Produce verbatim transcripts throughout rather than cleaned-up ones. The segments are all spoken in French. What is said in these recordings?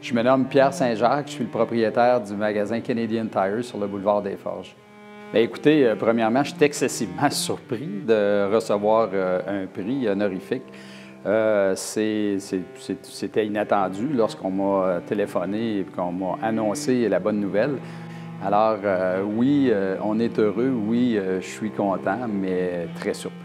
Je me nomme Pierre Saint-Jacques, je suis le propriétaire du magasin Canadian Tire sur le boulevard des Forges. Bien, écoutez, euh, premièrement, je suis excessivement surpris de recevoir euh, un prix honorifique. Euh, C'était inattendu lorsqu'on m'a téléphoné et qu'on m'a annoncé la bonne nouvelle. Alors euh, oui, euh, on est heureux, oui, euh, je suis content, mais très surpris.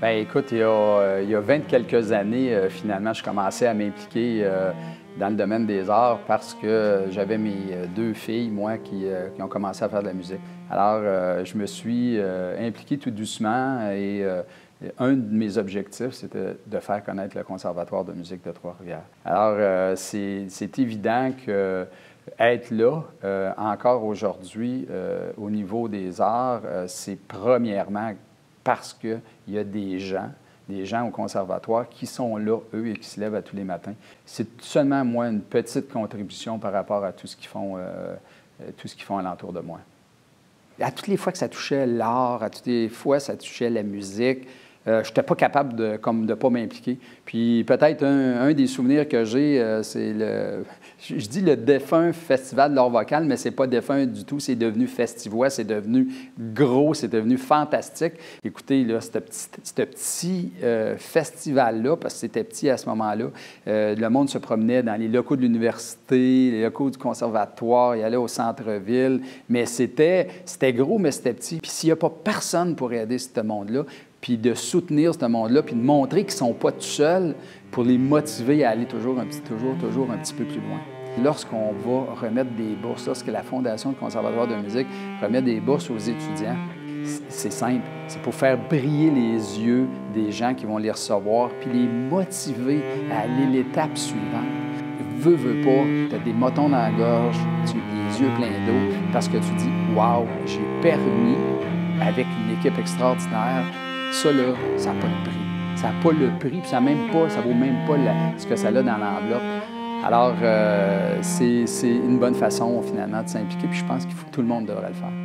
Bien, écoute, il y a, euh, il y a vingt quelques années, euh, finalement, je commençais à m'impliquer euh, dans le domaine des arts parce que j'avais mes deux filles, moi, qui, euh, qui ont commencé à faire de la musique. Alors, euh, je me suis euh, impliqué tout doucement et euh, un de mes objectifs, c'était de faire connaître le Conservatoire de musique de Trois-Rivières. Alors, euh, c'est évident que être là, euh, encore aujourd'hui, euh, au niveau des arts, euh, c'est premièrement parce qu'il y a des gens des gens au conservatoire qui sont là, eux, et qui se lèvent à tous les matins. C'est seulement, moi, une petite contribution par rapport à tout ce qu'ils font, euh, tout ce qu'ils font alentour de moi. À toutes les fois que ça touchait l'art, à toutes les fois que ça touchait la musique, euh, je n'étais pas capable de ne de pas m'impliquer. Puis peut-être un, un des souvenirs que j'ai, euh, c'est le... Je dis le défunt festival de l'art vocal, mais c'est pas défunt du tout. C'est devenu festivois, c'est devenu gros, c'est devenu fantastique. Écoutez, là, ce petit, ce petit euh, festival-là, parce que c'était petit à ce moment-là, euh, le monde se promenait dans les locaux de l'université, les locaux du conservatoire, il allait au centre-ville. Mais c'était gros, mais c'était petit. Puis s'il n'y a pas personne pour aider ce monde-là, puis de soutenir ce monde-là, puis de montrer qu'ils ne sont pas tout seuls pour les motiver à aller toujours un petit, toujours, toujours un petit peu plus loin. Lorsqu'on va remettre des bourses, lorsque la Fondation du Conservatoire de musique remet des bourses aux étudiants, c'est simple, c'est pour faire briller les yeux des gens qui vont les recevoir, puis les motiver à aller l'étape suivante. Veux, veux pas, tu as des motons dans la gorge, tu as des yeux pleins d'eau, parce que tu dis « Wow, j'ai permis, avec une équipe extraordinaire, ça là, ça n'a pas de prix. Ça n'a pas le prix, puis ça ne vaut même pas la, ce que ça a dans l'enveloppe. » Alors, euh, c'est une bonne façon, finalement, de s'impliquer, puis je pense qu'il faut que tout le monde devrait le faire.